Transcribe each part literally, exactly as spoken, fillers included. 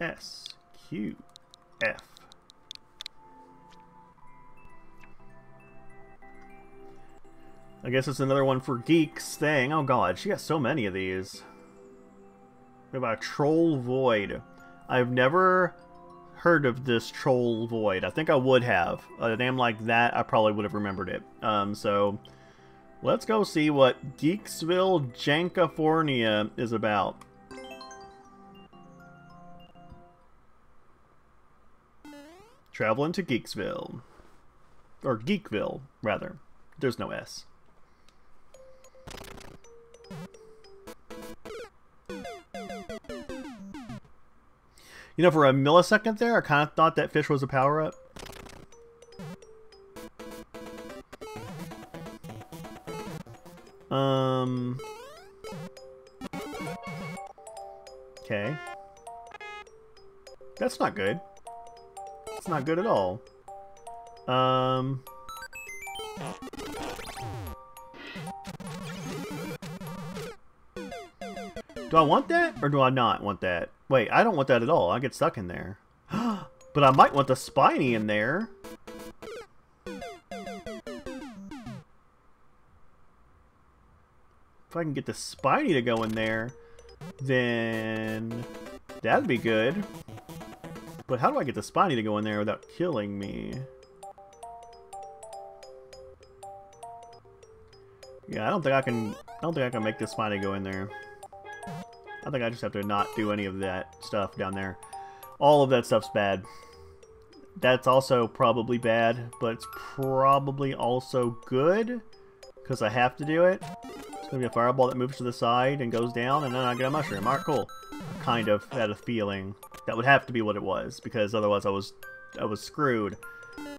S Q F. I guess it's another one for Geeks thing. Oh god, she got so many of these. We have a Troll Void. I've never heard of this Troll Void. I think I would have. A name like that, I probably would have remembered it. Um, so, let's go see what Geeksville Jankafornia is about. Traveling to Geeksville. Or Geekville, rather. There's no S. You know, for a millisecond there, I kind of thought that fish was a power-up. Um... Okay. That's not good. That's not good at all. Um... Do I want that, or do I not want that? Wait, I don't want that at all. I get stuck in there. But I might want the spiny in there. If I can get the spiny to go in there, then that'd be good. But how do I get the spiny to go in there without killing me? Yeah, I don't think I can. I don't think I can make the spiny go in there. I think I just have to not do any of that stuff down there. All of that stuff's bad. That's also probably bad, but it's probably also good because I have to do it. It's gonna be a fireball that moves to the side and goes down, and then I get a mushroom. Alright, cool. I kind of had a feeling that would have to be what it was, because otherwise I was I was screwed,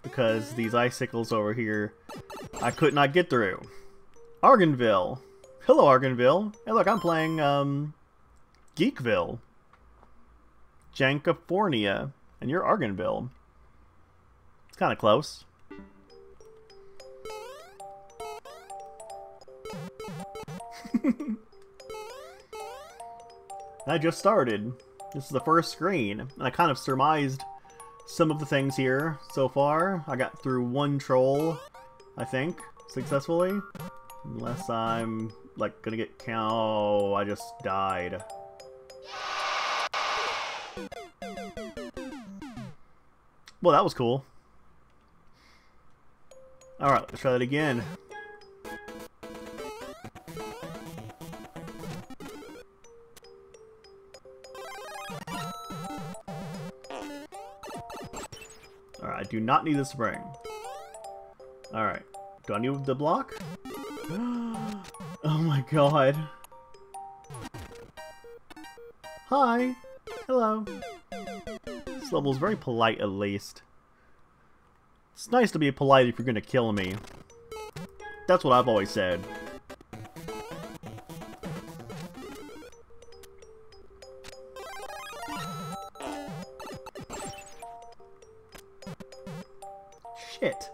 because these icicles over here I could not get through. Argonville. Hello, Argonville. Hey, look, I'm playing um. Geekville, Jankafornia, and you're Argonville. It's kind of close. I just started. This is the first screen, and I kind of surmised some of the things here so far. I got through one troll, I think, successfully. Unless I'm, like, gonna get count. Oh, I just died. Well, that was cool. Alright, let's try that again. Alright, I do not need the spring. Alright, do I need the block? Oh my god. Hi! Hello! This level is very polite, at least. It's nice to be polite if you're gonna kill me. That's what I've always said. Shit.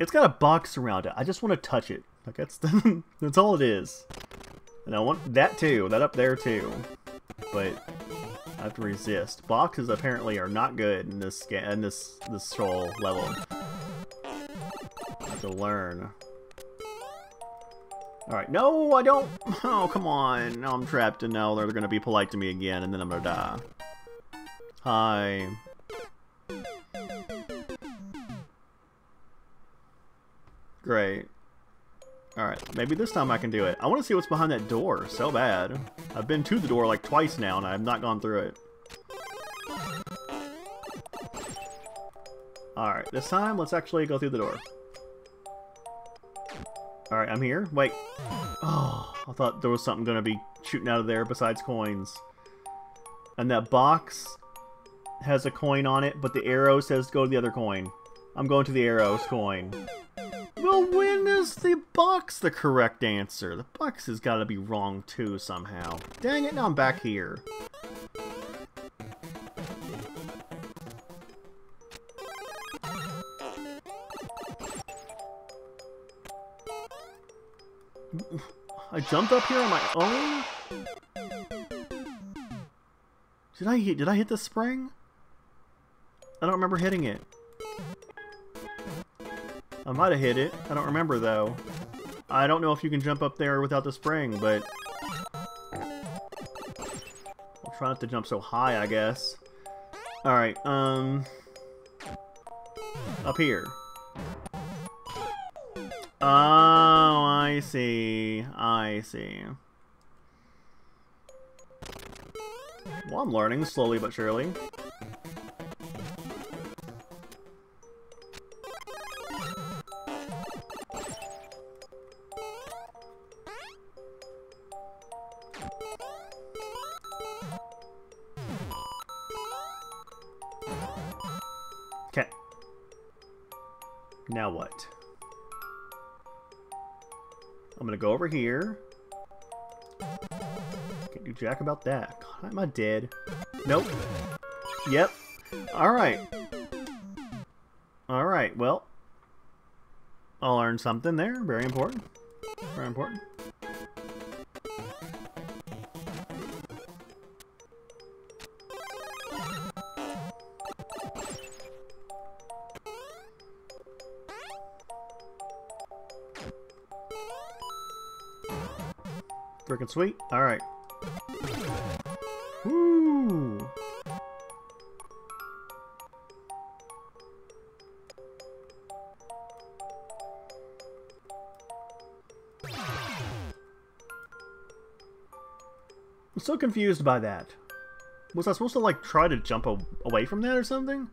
It's got a box around it. I just want to touch it. Like, that's, the, that's all it is. And I want that too, that up there too. But I have to resist. Boxes apparently are not good in this in this this troll level. I have to learn. Alright, no, I don't. Oh, come on. Now I'm trapped, and now they're gonna be polite to me again, and then I'm gonna die. Hi. Great. Alright, maybe this time I can do it. I want to see what's behind that door so bad. I've been to the door like twice now and I have not gone through it. Alright, this time let's actually go through the door. Alright, I'm here. Wait. Oh, I thought there was something going to be shooting out of there besides coins. And that box has a coin on it, but the arrow says go to the other coin. I'm going to the arrow's coin. Well, when is the box the correct answer? The box has got to be wrong too somehow. Dang it, now I'm back here. I jumped up here on my own? Did I hit, did I hit the spring? I don't remember hitting it. I might have hit it. I don't remember though. I don't know if you can jump up there without the spring, but I'll try not to jump so high, I guess. Alright, um... up here. Oh, I see. I see. Well, I'm learning slowly but surely. Okay. Now what? I'm gonna go over here. Can't do jack about that. God, am I dead? Nope. Yep. Alright. Alright, well. I'll learn something there. Very important. Very important. Freaking sweet. Alright. Woo! I'm so confused by that. Was I supposed to, like, try to jump a away from that or something?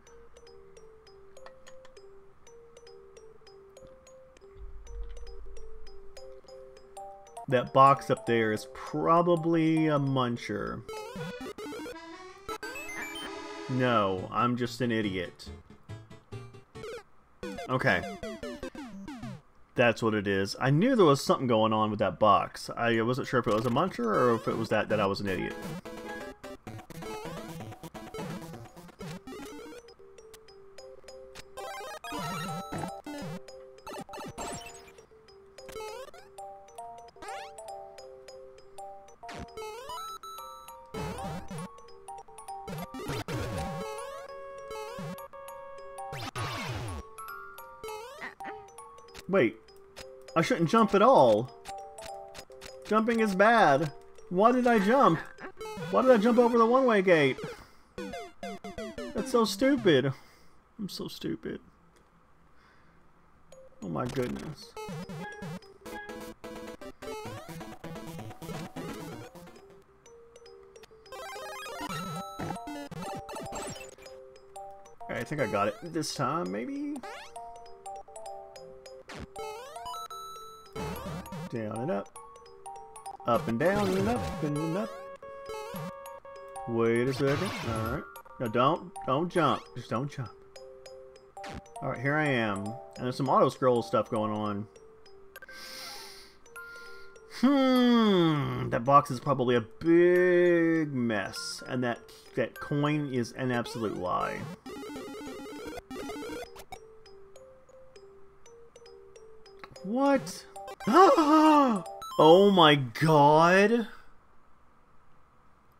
That box up there is probably a muncher. No, I'm just an idiot. Okay. That's what it is. I knew there was something going on with that box. I wasn't sure if it was a muncher or if it was that, that I was an idiot. Wait, I shouldn't jump at all. Jumping is bad. Why did I jump? Why did I jump over the one-way gate? That's so stupid. I'm so stupid. Oh my goodness. Alright, I think I got it this time, maybe? Down and up. Up and down and up and up. Wait a second. Alright. No, don't. Don't jump. Just don't jump. Alright, here I am. And there's some auto-scroll stuff going on. Hmm. That box is probably a big mess. And that, that coin is an absolute lie. What? Oh my god! I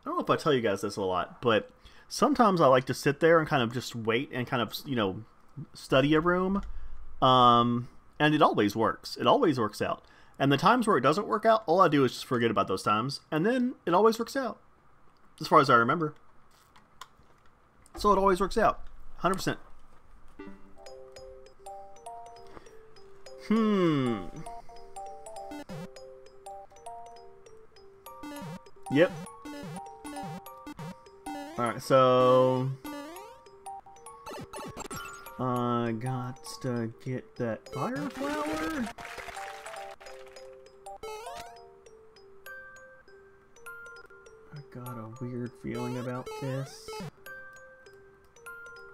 don't know if I tell you guys this a lot, but sometimes I like to sit there and kind of just wait and kind of, you know, study a room. Um, and it always works. It always works out. And the times where it doesn't work out, all I do is just forget about those times. And then it always works out. As far as I remember. So it always works out. one hundred percent. Hmm... Yep. Alright, so I got to get that fire flower. I got a weird feeling about this.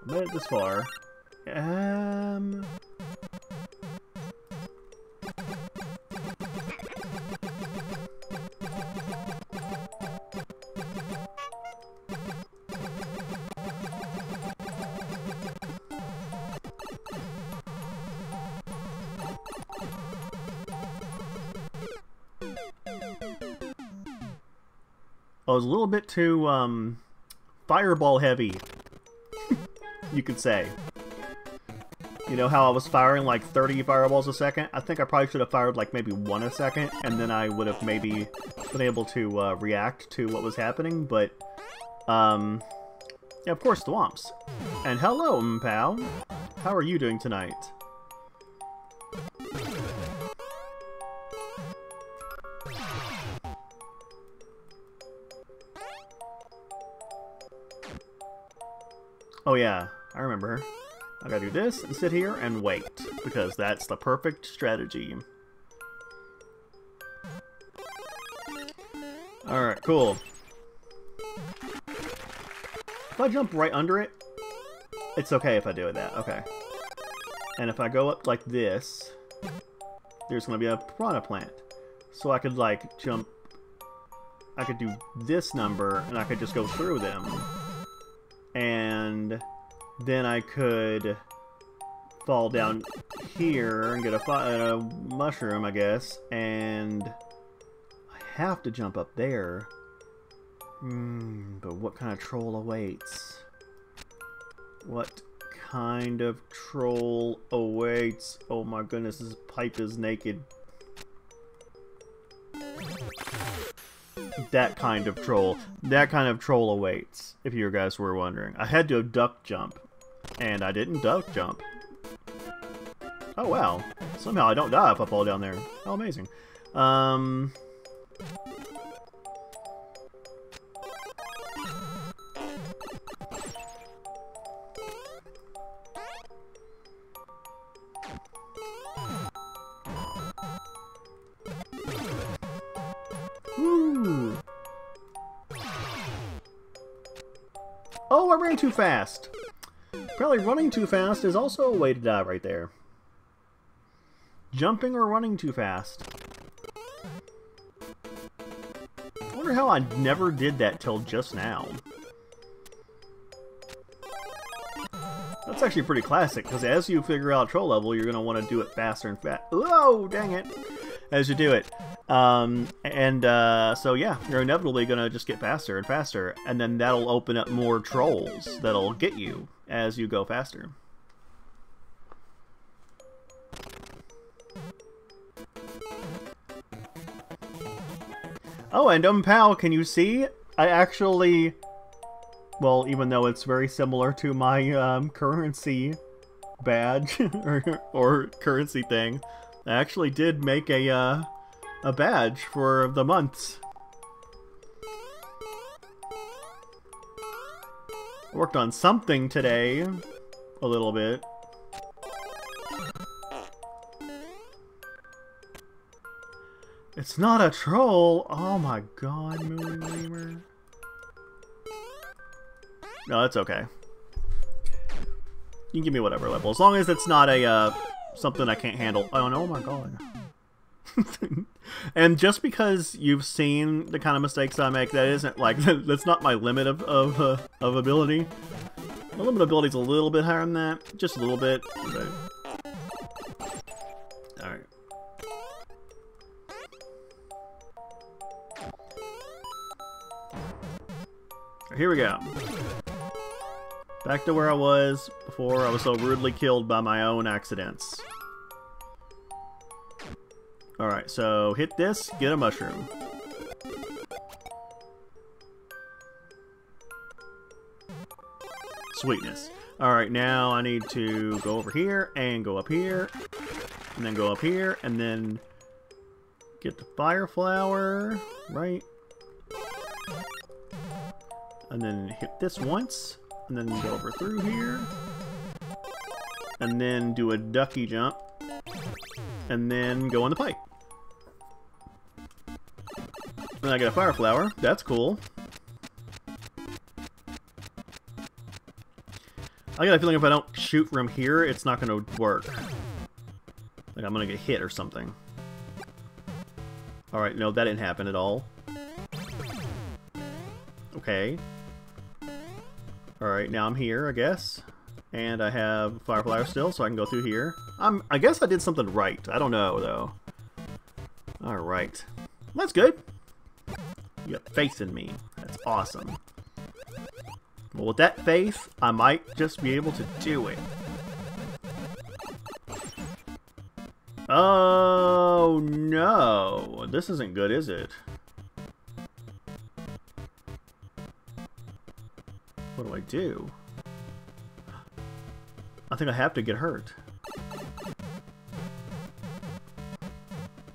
I made it this far. Um I was a little bit too um, fireball heavy, you could say. You know how I was firing like thirty fireballs a second? I think I probably should have fired like maybe one a second, and then I would have maybe been able to uh, react to what was happening, but, um, yeah, of course, thwomps. And hello, Mpow. How are you doing tonight? Oh yeah, I remember. I gotta do this and sit here and wait, because that's the perfect strategy. Alright, cool. If I jump right under it, it's okay if I do that, okay. And if I go up like this, there's gonna be a piranha plant. So I could like jump, I could do this number and I could just go through them. And then I could fall down here and get a, a mushroom, I guess, and I have to jump up there. Mm, but what kind of troll awaits? What kind of troll awaits? Oh my goodness, this pipe is naked. That kind of troll. That kind of troll awaits, if you guys were wondering. I had to duck jump, and I didn't duck jump. Oh, wow. Somehow I don't die if I fall down there. How amazing. Um... Oh, I ran too fast! Probably running too fast is also a way to die right there. Jumping or running too fast. I wonder how I never did that till just now. That's actually pretty classic, because as you figure out troll level, you're going to want to do it faster and fast. Oh, dang it! As you do it. Um, and uh, so yeah, you're inevitably gonna just get faster and faster, and then that'll open up more trolls that'll get you as you go faster. Oh, and Mpow, can you see? I actually, well, even though it's very similar to my um, currency badge or, or currency thing, I actually did make a, uh, a badge for the months. I worked on something today, a little bit. It's not a troll! Oh my god, Moon Gleamer. No, that's okay. You can give me whatever level, as long as it's not a, uh, something I can't handle. Oh, no, oh my god. And just because you've seen the kind of mistakes I make, that isn't like, that's not my limit of, of, uh, of ability. My limit of ability is a little bit higher than that. Just a little bit. But... Alright. Here we go. Back to where I was before I was so rudely killed by my own accidents. Alright, so hit this, get a mushroom. Sweetness. Alright, now I need to go over here, and go up here, and then go up here, and then get the fire flower, right? And then hit this once, and then go over through here, and then do a ducky jump, and then go on the pipe. And I get a fire flower. That's cool. I got a feeling if I don't shoot from here, it's not going to work. Like I'm going to get hit or something. Alright, no, that didn't happen at all. Okay. Alright, now I'm here, I guess. And I have fire flower still, so I can go through here. I'm, I guess I did something right. I don't know, though. Alright. That's good. You got faith in me. That's awesome. Well, with that face, I might just be able to do it. Oh no! This isn't good, is it? What do I do? I think I have to get hurt.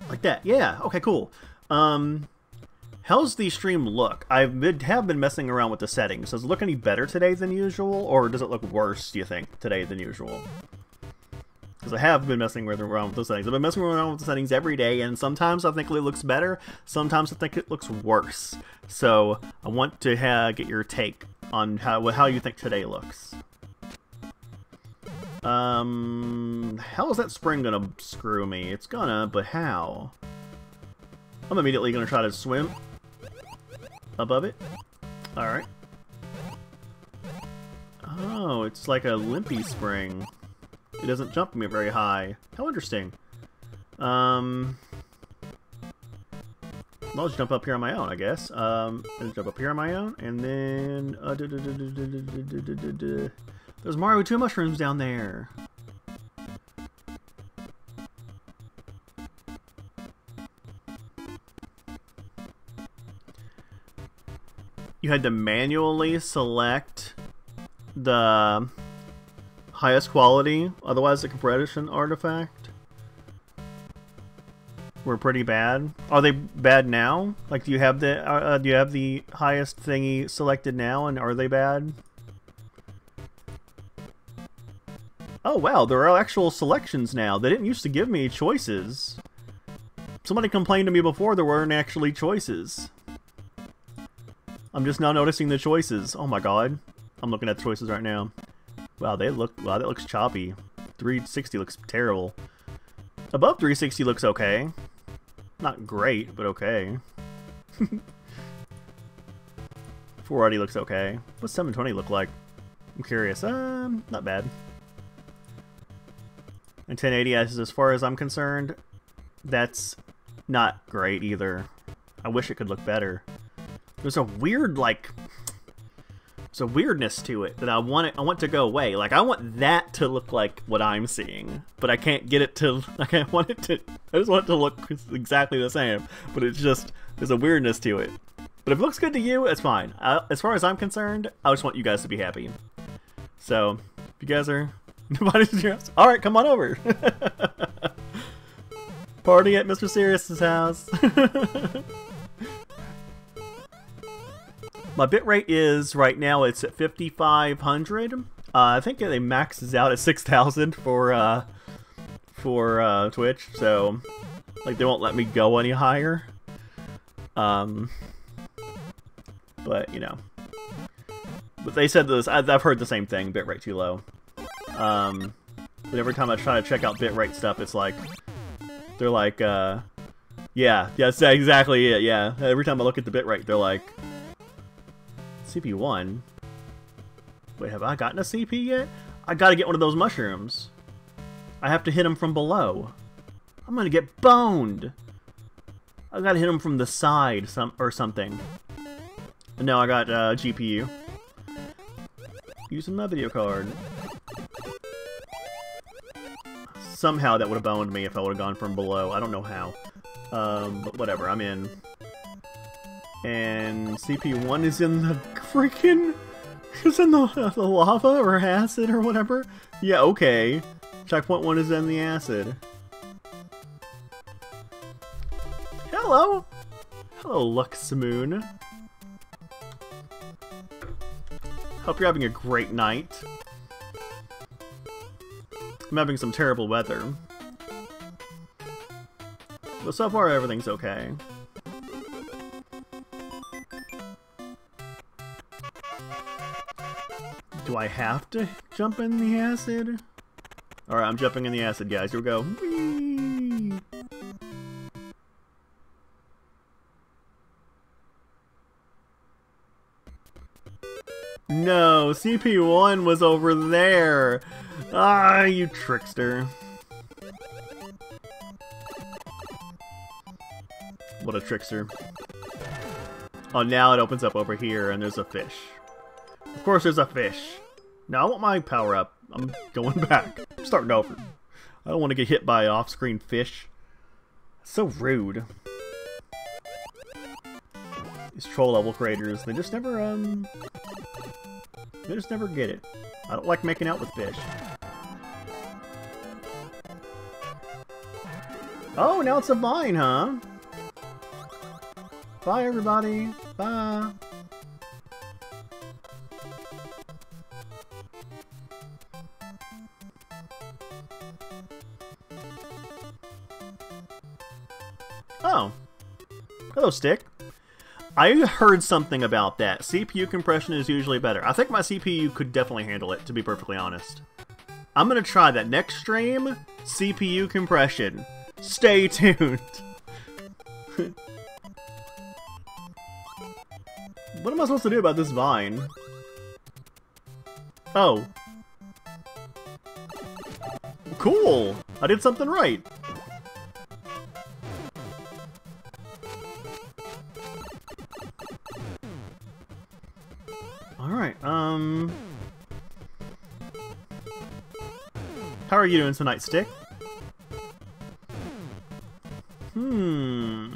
Like that. Yeah. Okay, cool. Um, how's the stream look? I've been, have been messing around with the settings. Does it look any better today than usual, or does it look worse, do you think, today than usual? Because I have been messing around with the settings. I've been messing around with the settings every day, and sometimes I think it looks better, sometimes I think it looks worse. So I want to uh, get your take on how, how you think today looks. Um, how is that spring gonna screw me? It's gonna, but how? I'm immediately gonna try to swim above it. Alright. Oh, it's like a limpy spring. It doesn't jump me very high. How interesting. Um, I'll just jump up here on my own, I guess. Um, I'll jump up here on my own, and then... Uh, duh, duh, duh, duh, duh, duh, duh, duh, duh, duh. There's Mario two mushrooms down there. You had to manually select the highest quality, otherwise the compression artifact were pretty bad. Are they bad now? Like, do you have the uh, do you have the highest thingy selected now, and are they bad? Oh wow, there are actual selections now. They didn't used to give me choices. Somebody complained to me before there weren't actually choices. I'm just now noticing the choices. Oh my god. I'm looking at the choices right now. Wow, they look... Wow, that looks choppy. three sixty looks terrible. Above three sixty looks okay. Not great, but okay. four eighty looks okay. What's seven twenty look like? I'm curious. Um, not bad. And ten eighty, as far as I'm concerned, that's not great either. I wish it could look better. There's a weird, like... There's a weirdness to it that I want it. I want to go away. Like, I want that to look like what I'm seeing, but I can't get it to. Like, I want it to. I just want it to look exactly the same. But it's just there's a weirdness to it. But if it looks good to you, it's fine. I, as far as I'm concerned, I just want you guys to be happy. So, if you guys are nobody's here, all right, come on over. Party at Mister Sirius's house. My bitrate is, right now, it's at fifty-five hundred. Uh, I think it maxes out at six thousand for uh, for uh, Twitch, so like they won't let me go any higher. Um, but, you know. But they said this, I, I've heard the same thing, bitrate too low. Um, but every time I try to check out bitrate stuff, it's like, they're like, uh, yeah, that's exactly it, yeah. Every time I look at the bitrate, they're like, C P one? Wait, have I gotten a C P yet? I gotta get one of those mushrooms. I have to hit him from below. I'm gonna get boned! I gotta hit him from the side some or something. No, I got uh, G P U. Using my video card. Somehow that would have boned me if I would have gone from below. I don't know how. Um, but whatever, I'm in. And C P one is in the freaking... It's in the, uh, the lava or acid or whatever? Yeah, okay. Checkpoint one is in the acid. Hello! Hello, Luxmoon. Hope you're having a great night. I'm having some terrible weather. But so far, everything's okay. Do I have to jump in the acid? Alright, I'm jumping in the acid, guys. Here we go. Whee! No, C P one was over there. Ah, you trickster. What a trickster. Oh, now it opens up over here, and there's a fish. Of course there's a fish. Now I want my power up. I'm going back. I'm starting over. I don't want to get hit by off-screen fish. That's so rude. These troll level creators, they just never, um... they just never get it. I don't like making out with fish. Oh, now it's a vine, huh? Bye, everybody. Bye. Oh. Hello, Stick. I heard something about that. C P U compression is usually better. I think my C P U could definitely handle it, to be perfectly honest. I'm going to try that. Next stream, C P U compression. Stay tuned. What am I supposed to do about this vine? Oh. Cool. I did something right. Alright, um... how are you doing tonight, Stick? Hmm...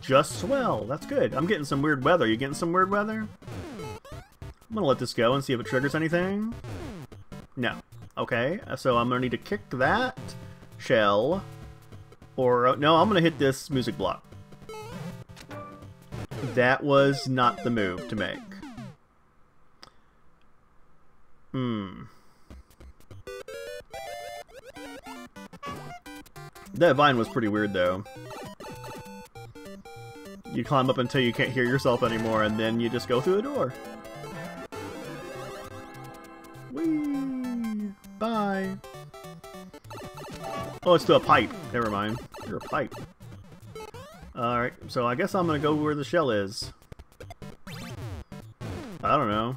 Just swell. That's good. I'm getting some weird weather. You getting some weird weather? I'm gonna let this go and see if it triggers anything. No. Okay, so I'm gonna need to kick that shell. Or, uh, no, I'm gonna hit this music block. That was not the move to make. Hmm. That vine was pretty weird, though. You climb up until you can't hear yourself anymore, and then you just go through the door. Whee! Bye! Oh, it's to a pipe. Never mind. You're a pipe. Alright, so I guess I'm gonna go where the shell is. I don't know.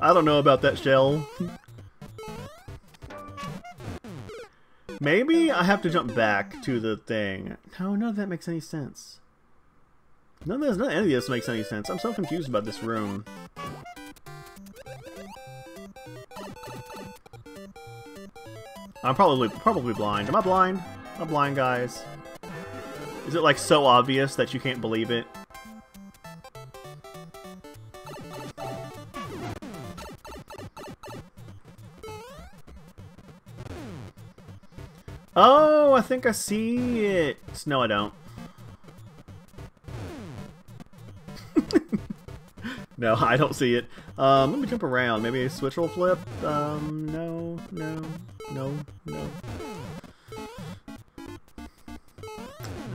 I don't know about that shell. Maybe I have to jump back to the thing. No, none of that makes any sense. None of this, none of this makes any sense. I'm so confused about this room. I'm probably probably blind. Am I blind? Am I blind, guys? Is it like so obvious that you can't believe it? Oh, I think I see it. No, I don't. No, I don't see it. Um, let me jump around. Maybe a switch will flip? Um, no, no. No, no.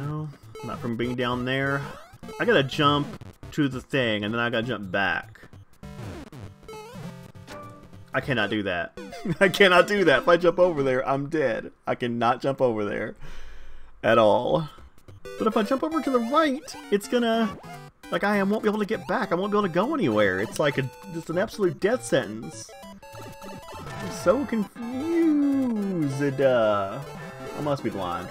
No, not from being down there. I gotta jump to the thing, and then I gotta jump back. I cannot do that. I cannot do that. If I jump over there, I'm dead. I cannot jump over there at all. But if I jump over to the right, it's gonna... like, I won't be able to get back. I won't be able to go anywhere. It's like a, it's an absolute death sentence. I'm so confused. Uh, I must be blind.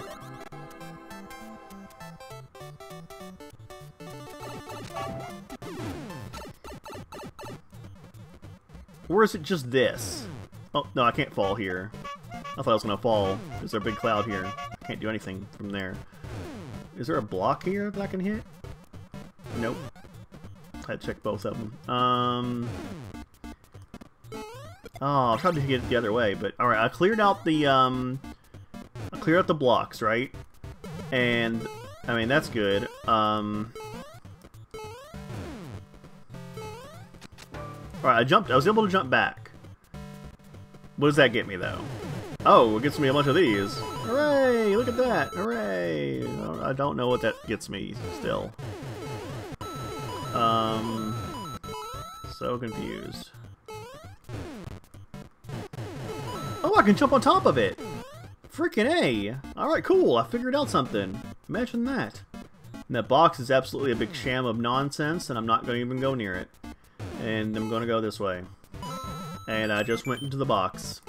Or is it just this? Oh, no, I can't fall here. I thought I was gonna fall. Is there a big cloud here? I can't do anything from there. Is there a block here that I can hit? Nope. I had to check both of them. Um... Oh, I tried to get it the other way, but alright, I cleared out the, um, I cleared out the blocks, right? And, I mean, that's good. Um, alright, I jumped, I was able to jump back. What does that get me, though? Oh, it gets me a bunch of these. Hooray, look at that, hooray. I don't know what that gets me, still. Um, so confused. Oh, I can jump on top of it! Freaking A! Alright, cool, I figured out something. Imagine that. And that box is absolutely a big sham of nonsense, and I'm not going to even go near it. And I'm going to go this way. And I just went into the box.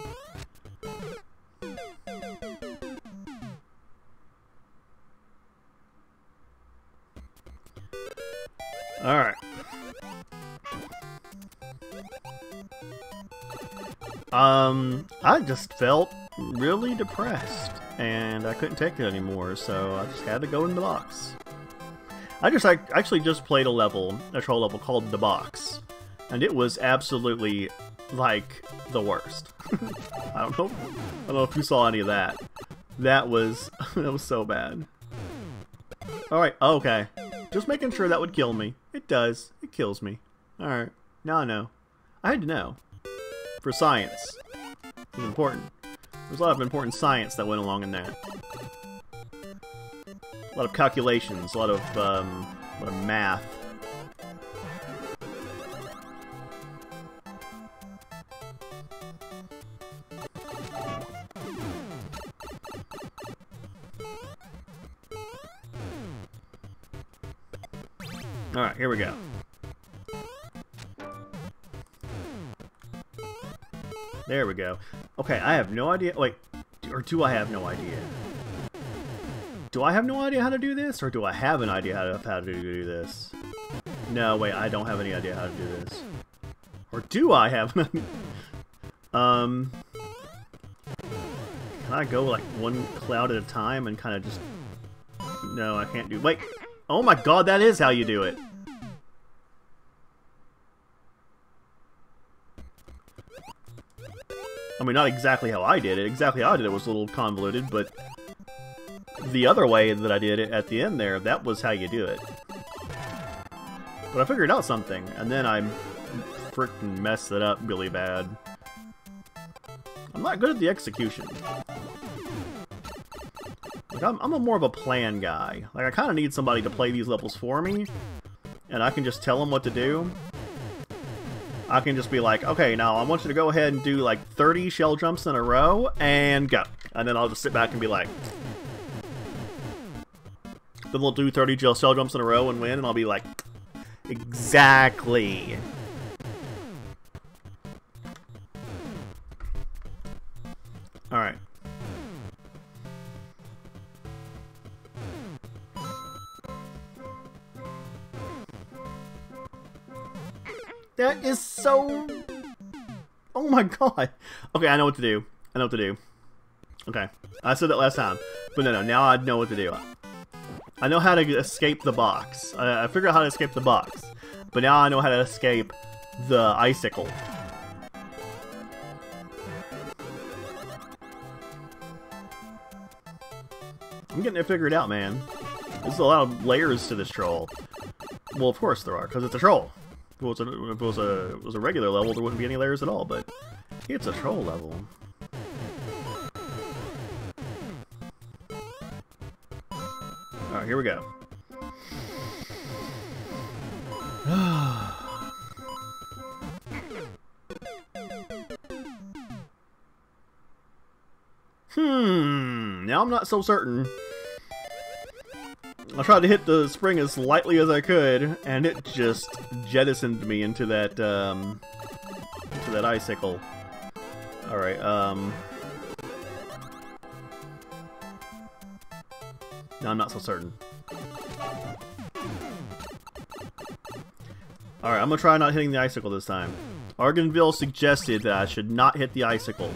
Alright. Um, I just felt really depressed, and I couldn't take it anymore, so I just had to go in the box. I just I actually just played a level, a troll level, called The Box, and it was absolutely, like, the worst. I don't know, I don't know if you saw any of that. That was, that was so bad. Alright, okay. Just making sure that would kill me. It does. It kills me. Alright, now I know. I had to know. For science. It was important. There's a lot of important science that went along in there. A lot of calculations, a lot of, um, a lot of math. Alright, here we go. There we go. Okay, I have no idea. Wait, or do I have no idea? Do I have no idea how to do this, or do I have an idea how to, how to do this? No, wait, I don't have any idea how to do this. Or do I have an idea? Um, can I go like one cloud at a time and kind of just... No, I can't do... Wait! Oh my god, that is how you do it! I mean, not exactly how I did it. Exactly how I did it was a little convoluted, but... the other way that I did it at the end there, that was how you do it. But I figured out something, and then I frickin' messed it up really bad. I'm not good at the execution. Like, I'm, I'm a more of a plan guy. Like, I kind of need somebody to play these levels for me, and I can just tell them what to do. I can just be like, okay, now I want you to go ahead and do like thirty shell jumps in a row, and go. And then I'll just sit back and be like... Then they'll do thirty shell jumps in a row and win, and I'll be like, exactly. Alright. That is so... Oh my god. Okay, I know what to do. I know what to do. Okay. I said that last time. But no, no, now I know what to do. I know how to escape the box. I, I figured out how to escape the box. But now I know how to escape the icicle. I'm getting it figured out, man. There's a lot of layers to this troll. Well, of course there are, because it's a troll. If it was a, if it was a, if it was a regular level, there wouldn't be any layers at all, but it's a troll level. Alright, here we go. Hmm, now I'm not so certain. I tried to hit the spring as lightly as I could, and it just jettisoned me into that, um, into that icicle. Alright, um... No, I'm not so certain. Alright, I'm gonna try not hitting the icicle this time. Arganville suggested that I should not hit the icicle.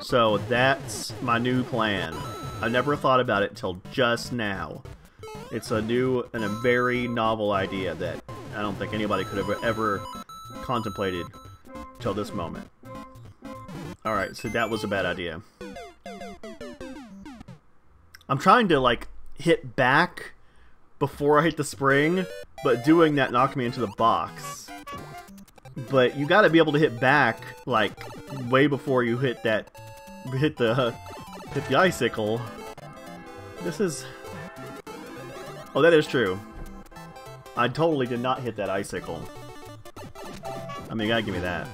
So that's my new plan. I never thought about it until just now. It's a new and a very novel idea that I don't think anybody could have ever contemplated till this moment. Alright, so that was a bad idea. I'm trying to, like, hit back before I hit the spring, but doing that knocked me into the box. But you gotta be able to hit back, like, way before you hit that, hit the, uh, hit the icicle. This is... Oh, that is true. I totally did not hit that icicle. I mean, you gotta give me that.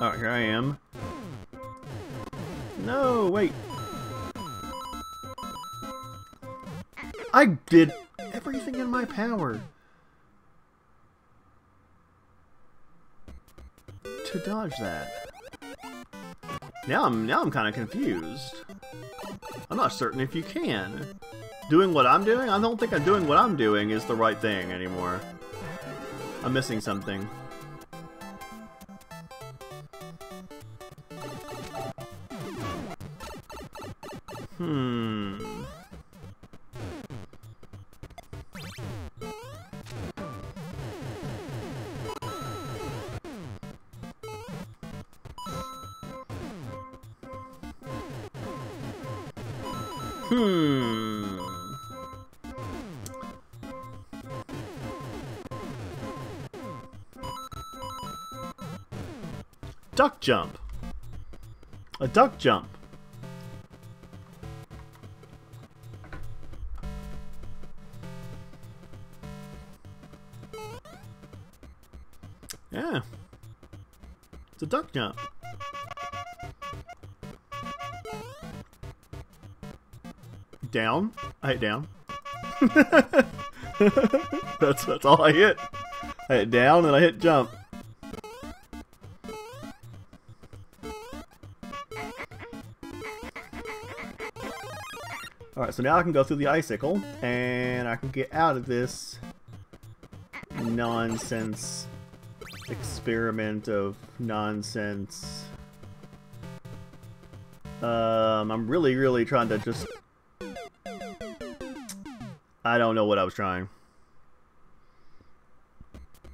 Alright, here I am. No, wait. I did everything in my power to dodge that? Now I'm now I'm kind of confused. I'm not certain if you can. Doing what I'm doing? I don't think I'm doing what I'm doing is the right thing anymore. I'm missing something. Hmm. Hmm. Duck jump. A duck jump. Yeah. It's a duck jump. Down? I hit down. that's that's all I hit. I hit down and I hit jump. Alright, so now I can go through the icicle and I can get out of this nonsense experiment of nonsense. Um, I'm really, really trying to just... I don't know what I was trying.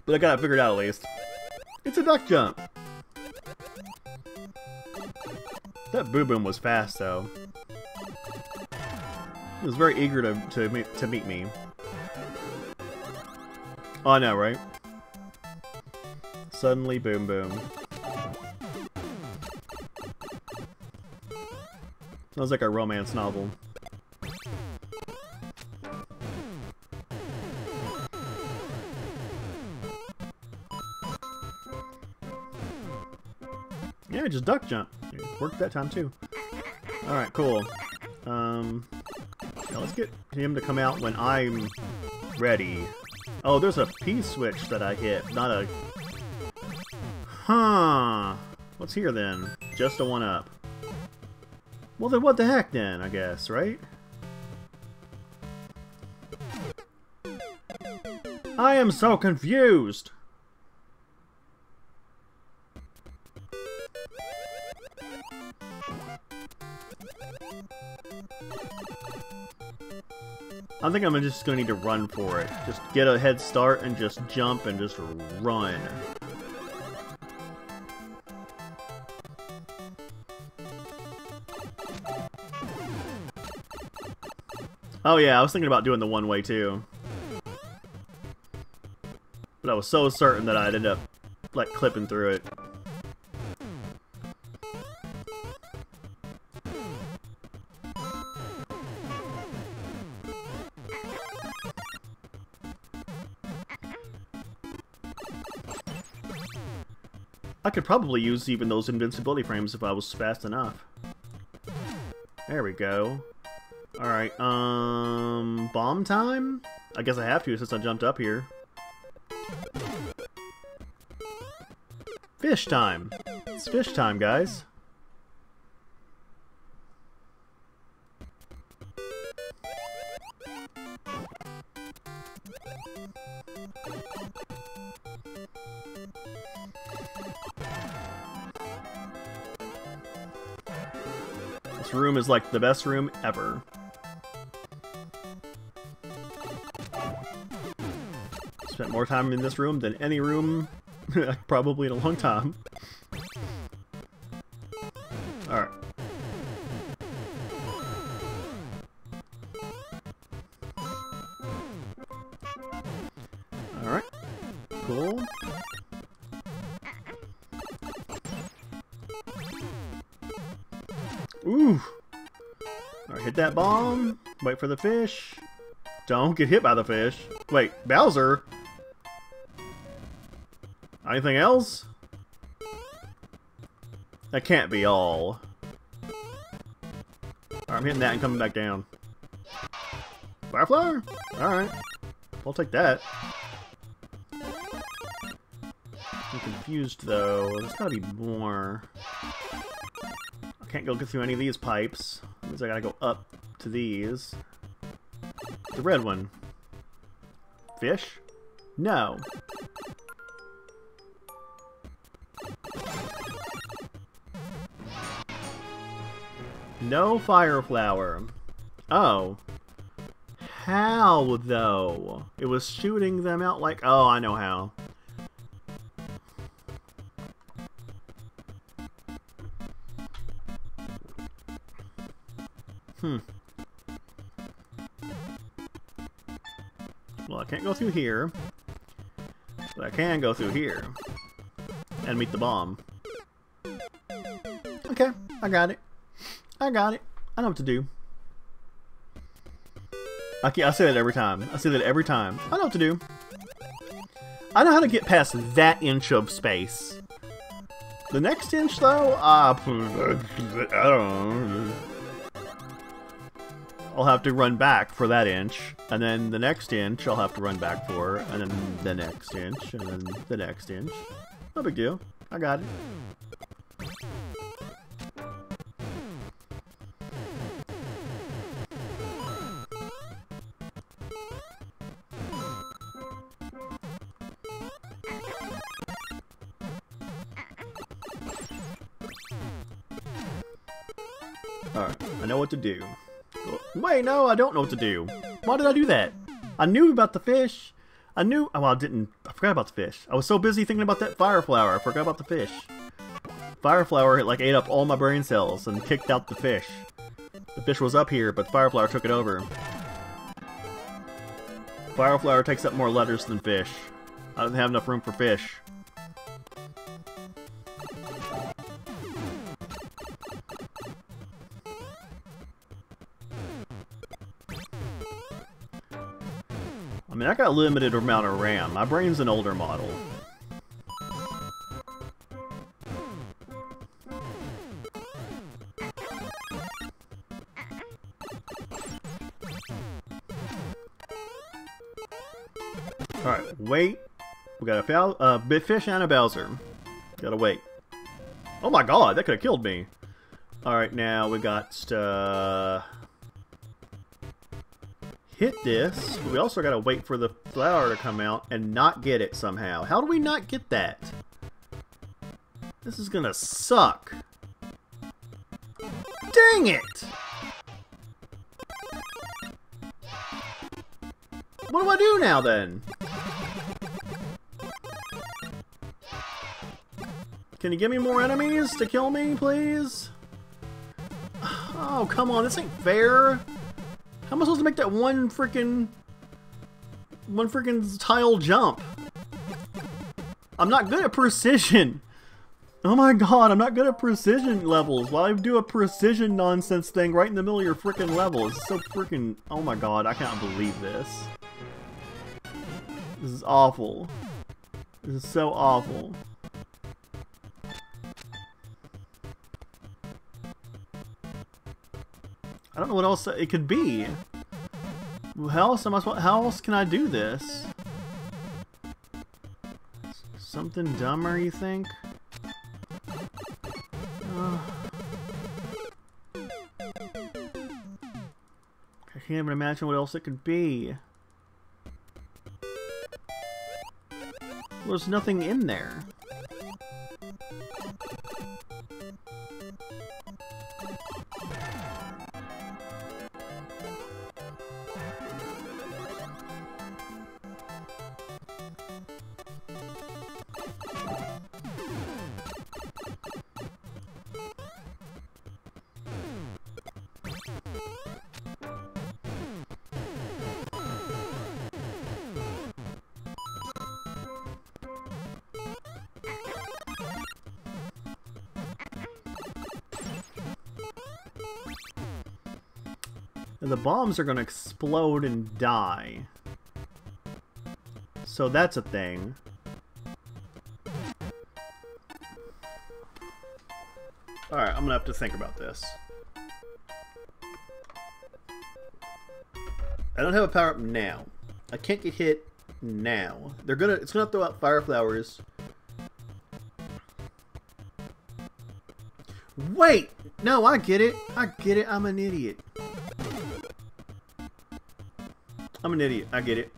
But I got it figured out at least. It's a duck jump! That Boo Boom was fast though. He was very eager to, to, meet, to meet me. Oh, I know, right? Suddenly Boom Boom. Sounds like a romance novel. Yeah, just duck jump. Worked that time too. Alright, cool. Um, yeah, let's get him to come out when I'm ready. Oh, there's a P-switch that I hit, not a... Huh. What's here then? Just a one-up. Well then what the heck then, I guess, right? I am so confused! I think I'm just gonna need to run for it. Just get a head start and just jump and just run. Oh yeah, I was thinking about doing the one way too. But I was so certain that I'd end up like clipping through it. I could probably use even those invincibility frames if I was fast enough. There we go. Alright, um... bomb time? I guess I have to since I jumped up here. Fish time! It's fish time, guys. Room is like the best room ever. Spent more time in this room than any room probably in a long time. Alright. Alright. Cool. Ooh! Alright, hit that bomb. Wait for the fish. Don't get hit by the fish. Wait, Bowser? Anything else? That can't be all. Alright, I'm hitting that and coming back down. Firefly? Alright. I'll take that. I'm confused, though. There's gotta be more. I can't go get through any of these pipes. That means I gotta go up to these. The red one. Fish? No. No fire flower. Oh. How, though? It was shooting them out like... Oh, I know how. Hmm. Well, I can't go through here. But I can go through here. And meet the bomb. Okay, I got it. I got it. I know what to do. I, I say that every time. I say that every time. I know what to do. I know how to get past that inch of space. The next inch, though, I, I don't know. I'll have to run back for that inch, and then the next inch I'll have to run back for, and then the next inch, and then the next inch. No big deal. I got it. Alright, I know what to do. Wait, no, I don't know what to do. Why did I do that? I knew about the fish. I knew... Oh, well, I didn't... I forgot about the fish. I was so busy thinking about that fire flower. I forgot about the fish. Fire flower, it, like, ate up all my brain cells and kicked out the fish. The fish was up here, but fire flower took it over. Fire flower takes up more letters than fish. I didn't have enough room for fish. I mean, I got a limited amount of RAM. My brain's an older model. Alright, wait. We got a foul, uh, Bitfish and a Bowser. Gotta wait. Oh my god, that could have killed me. Alright, now we got, uh... hit this. We also gotta wait for the flower to come out and not get it somehow. How do we not get that? This is gonna suck. Dang it! What do I do now then? Can you give me more enemies to kill me, please? Oh, come on, this ain't fair. How am I supposed to make that one freaking, one freaking tile jump? I'm not good at precision. Oh my god, I'm not good at precision levels. Why do a precision nonsense thing right in the middle of your freaking level? It's so freaking, oh my god, I can't believe this. This is awful. This is so awful. I don't know what else it could be. How else am I supposed? How else can I do this? Something dumber, you think? Uh, I can't even imagine what else it could be. Well, there's nothing in there. The bombs are gonna explode and die. So that's a thing. Alright, I'm gonna have to think about this. I don't have a power up now. I can't get hit now. They're gonna it's gonna throw out fire flowers Wait! No, I get it. I get it. I'm an idiot. I'm an idiot. I get it.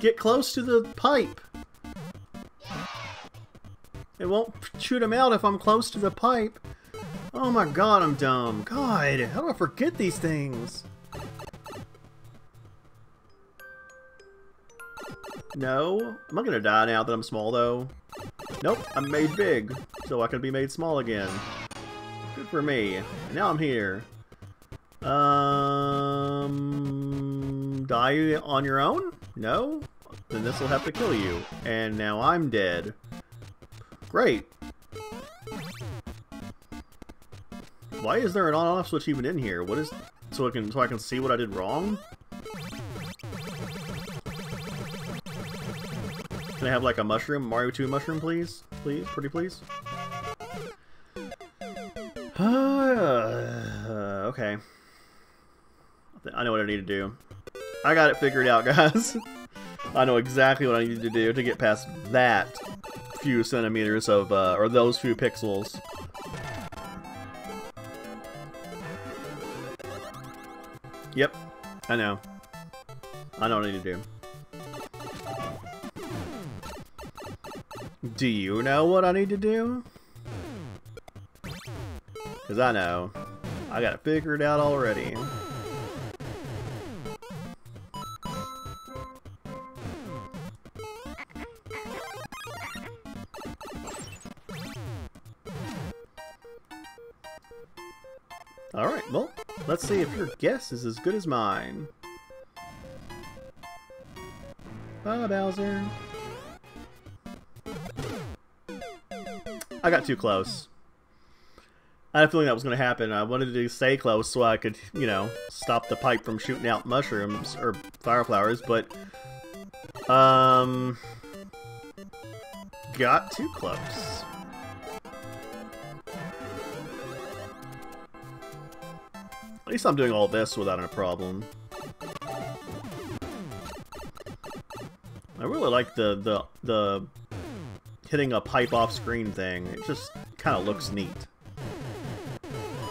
Get close to the pipe. It won't shoot him out if I'm close to the pipe. Oh my god, I'm dumb. God, how do I forget these things? No? Am I gonna die now that I'm small, though? Nope, I'm made big, so I can be made small again. Good for me. And now I'm here. Um... Die on your own? No? Then this will have to kill you. And now I'm dead. Great. Why is there an on-off switch even in here? What is... So I can, so I can see what I did wrong? Can I have like a mushroom? Mario two mushroom, please? Please? Pretty please? Uh, okay. I know what I need to do. I got it figured out, guys. I know exactly what I need to do to get past that few centimeters of... Uh, or those few pixels. Yep, I know. I know what I need to do. Do you know what I need to do? Because I know. I got it figured out already. Alright, well, let's see if your guess is as good as mine. Bye, Bowser. I got too close. I had a feeling that was going to happen. I wanted to stay close so I could, you know, stop the pipe from shooting out mushrooms or fire flowers, but... Um... Got too close. At least I'm doing all this without a problem. I really like the... the... the... hitting a pipe off-screen thing. It just kind of looks neat.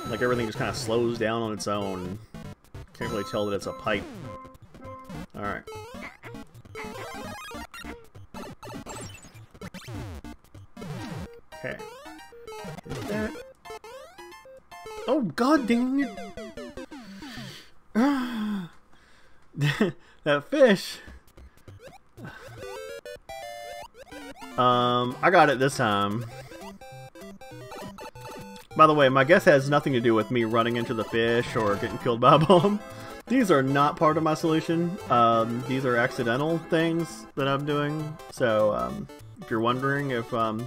Like everything just kind of slows down on its own. Can't really tell that it's a pipe. Alright. Okay. That. Oh god dang it! That fish! Um, I got it this time. By the way, my guess has nothing to do with me running into the fish or getting killed by a bomb. These are not part of my solution. Um, these are accidental things that I'm doing. So, um, if you're wondering if, um,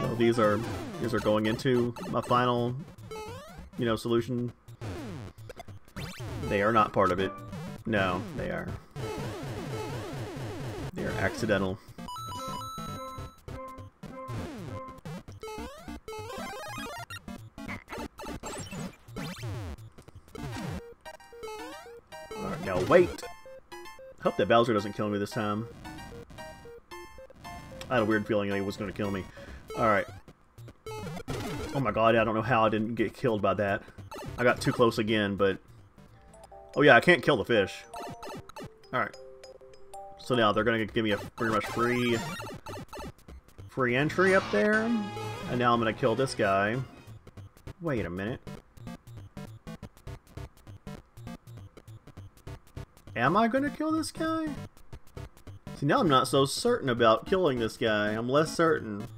you know, these are, these are going into my final, you know, solution. They are not part of it. No, they are. They are accidental. Now wait! Hope that Bowser doesn't kill me this time. I had a weird feeling that he was going to kill me. Alright. Oh my god, I don't know how I didn't get killed by that. I got too close again, but... Oh yeah, I can't kill the fish. Alright. So now they're going to give me a pretty much free... free entry up there. And now I'm going to kill this guy. Wait a minute. Am I gonna kill this guy? See, now I'm not so certain about killing this guy. I'm less certain.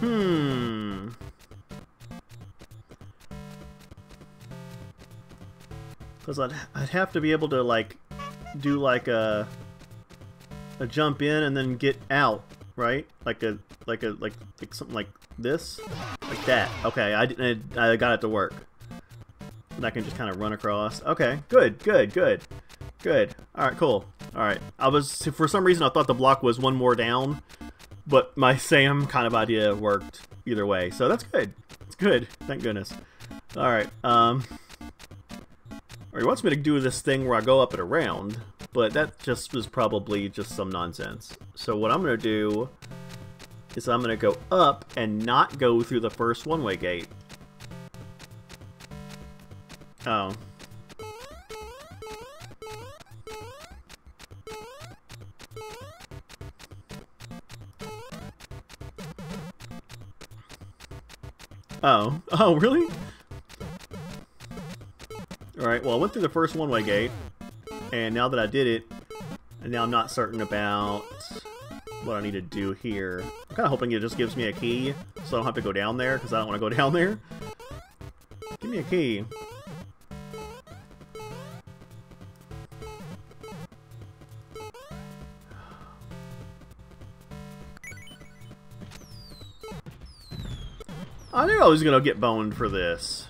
Hmm. Because I'd, I'd have to be able to, like, do like a... a jump in and then get out, right? Like a... Like a like like something like this, like that. Okay, I didn't. I got it to work. And I can just kind of run across. Okay, good, good, good, good. All right, cool. All right, I was for some reason I thought the block was one more down, but my same kind of idea worked either way. So that's good. It's good. Thank goodness. Alright, um... Or he wants me to do this thing where I go up and around, but that just was probably just some nonsense. So what I'm going to do is I'm going to go up and not go through the first one-way gate. Oh. Oh. Oh, really? Alright, well I went through the first one-way gate, and now that I did it, and now I'm not certain about what I need to do here. I'm kind of hoping it just gives me a key, so I don't have to go down there, because I don't want to go down there. Give me a key. I knew I was gonna get boned for this.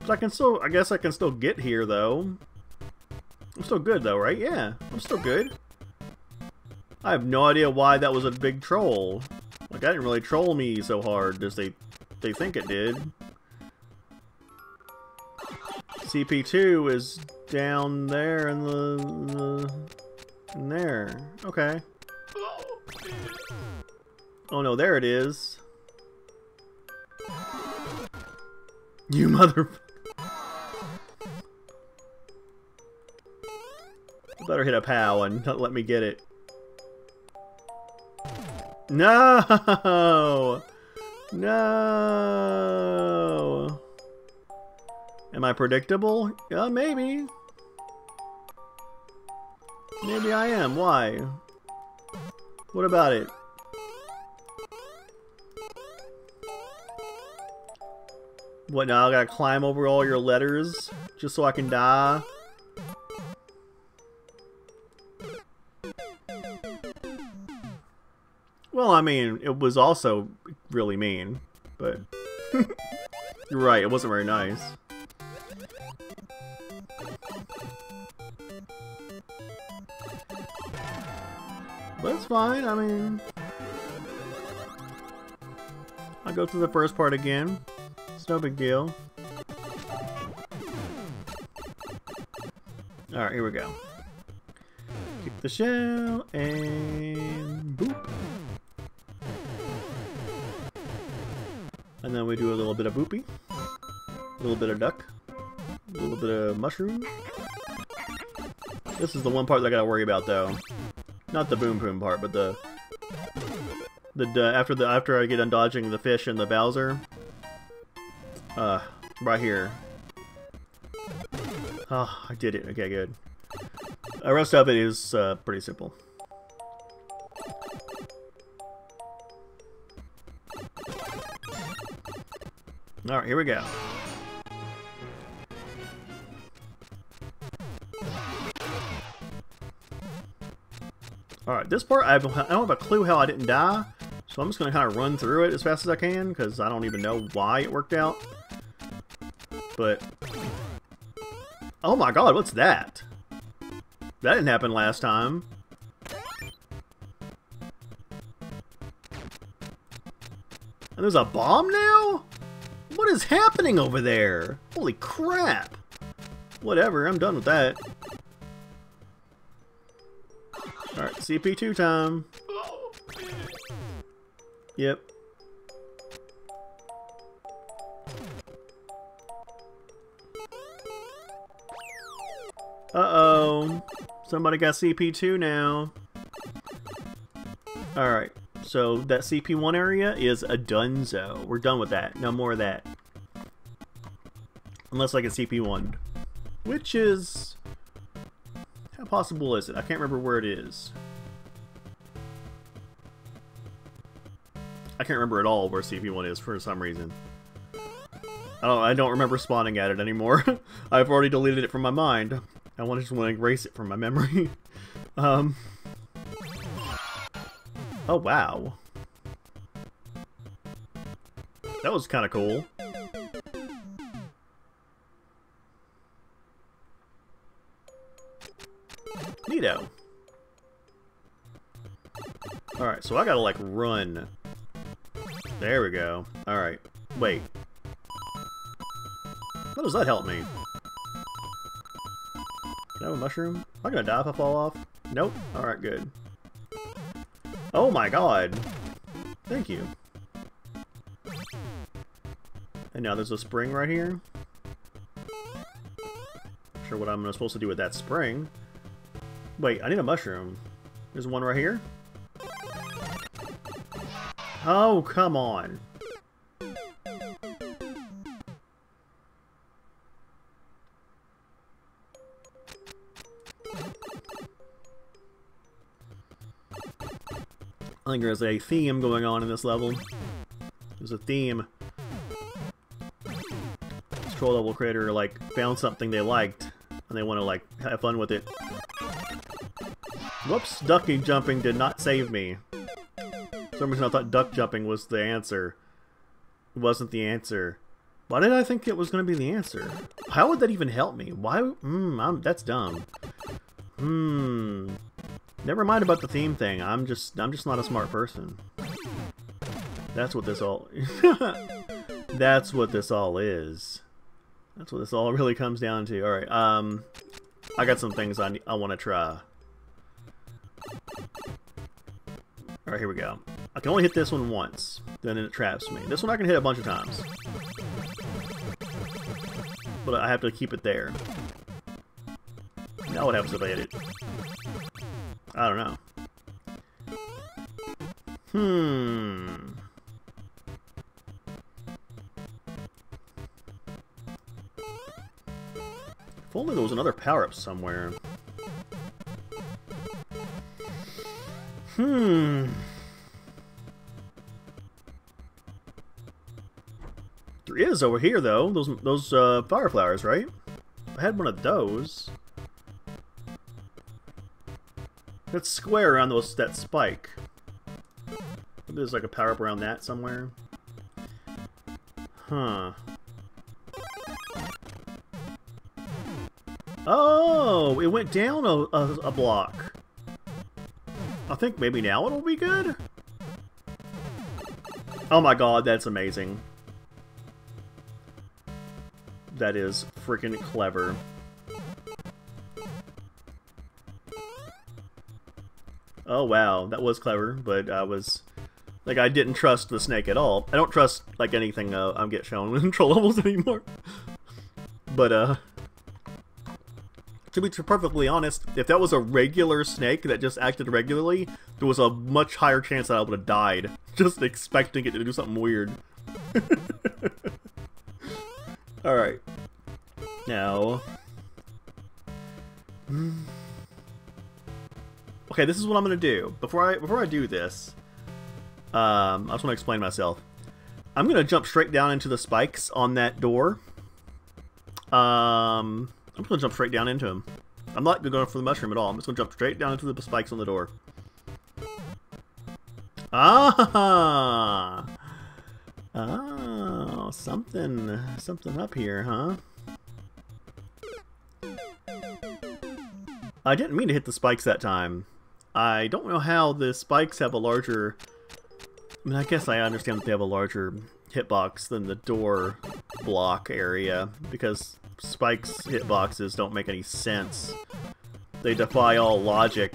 But I can still, I guess I can still get here though. I'm still good though, right? Yeah, I'm still good. I have no idea why that was a big troll. Like, that didn't really troll me so hard as they, they think it did. C P two is down there in the, in the in there. Okay. Oh no, there it is. You mother... Better hit a POW and not let me get it. No! No! Am I predictable? Yeah, maybe. Maybe I am. Why? What about it? What now? I gotta climb over all your letters just so I can die? Well, I mean, it was also really mean, but you're right, it wasn't very nice. But it's fine, I mean... I'll go through the first part again. It's no big deal. Alright, here we go. Keep the shell and boop. And then we do a little bit of boopy. A little bit of duck. A little bit of mushroom. This is the one part that I gotta worry about though. Not the boom boom part, but the the uh, after the after I get done dodging the fish and the Bowser. Uh, right here. Ah, oh, I did it. Okay, good. The rest of it is uh, pretty simple. Alright, here we go. Alright, this part, I don't have a clue how I didn't die. So I'm just going to kind of run through it as fast as I can, because I don't even know why it worked out. But... Oh my god, what's that? That didn't happen last time. And there's a bomb now? What is happening over there? Holy crap! Whatever, I'm done with that. Alright, C P two time. Yep. Uh-oh. Somebody got C P two now. Alright, so that C P one area is a dunzo. We're done with that. No more of that. Unless I get C P one. Which is... How possible is it? I can't remember where it is. I can't remember at all where C P one is for some reason. I don't, I don't remember spawning at it anymore. I've already deleted it from my mind. I want to just want to erase it from my memory. um. Oh wow, that was kind of cool. Neato. All right, so I gotta like run. There we go. Alright. Wait. How does that help me? Can I have a mushroom? Am I gonna die if I fall off? Nope. Alright, good. Oh my god! Thank you. And now there's a spring right here. Not sure what I'm supposed to do with that spring. Wait, I need a mushroom. There's one right here. Oh, come on. I think there's a theme going on in this level. There's a theme. This troll level creator like found something they liked and they want to like have fun with it. Whoops, ducky jumping did not save me. For some reason I thought duck jumping was the answer. It wasn't the answer. Why did I think it was going to be the answer? How would that even help me? Why? Mm, I'm, that's dumb. Hmm. Never mind about the theme thing. I'm just I'm just not a smart person. That's what this all That's what this all is. That's what this all really comes down to. All right. Um I got some things I I want to try. All right, here we go. I can only hit this one once. Then it traps me. This one I can hit a bunch of times. But I have to keep it there. Now what happens if I hit it? I don't know. Hmm. If only there was another power-up somewhere. Hmm. There is over here though. Those those uh, fire flowers, right? I had one of those. Let's square around those that spike. Maybe there's like a power up around that somewhere. Huh. Oh, it went down a, a, a block. I think maybe now it'll be good. Oh my god, that's amazing. That is freaking clever. Oh wow, that was clever, but I was like, I didn't trust the snake at all. I don't trust like anything uh, I'm get shown in troll levels anymore. But uh, to be perfectly honest, if that was a regular snake that just acted regularly, there was a much higher chance that I would have died just expecting it to do something weird. All right, now. Mm. Okay, this is what I'm gonna do. Before I before I do this, um, I just want to explain myself. I'm gonna jump straight down into the spikes on that door. Um, I'm just gonna jump straight down into them. I'm not going for the mushroom at all. I'm just gonna jump straight down into the spikes on the door. Ah, oh, something, something up here, huh? I didn't mean to hit the spikes that time. I don't know how the spikes have a larger... I mean, I guess I understand that they have a larger hitbox than the door block area, because spikes hitboxes don't make any sense. They defy all logic.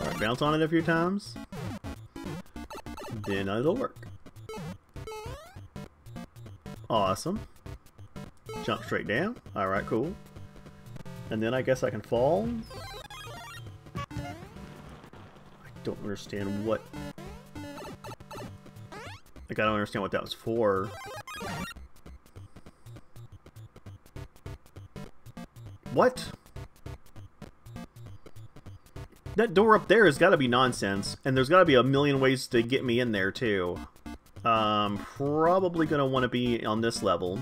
Alright, bounce on it a few times. Then it'll work. Awesome. Jump straight down. Alright, cool. And then I guess I can fall. I don't understand what... Like, I don't understand what that was for. What? That door up there has got to be nonsense. And there's got to be a million ways to get me in there, too. Um, probably gonna want to be on this level.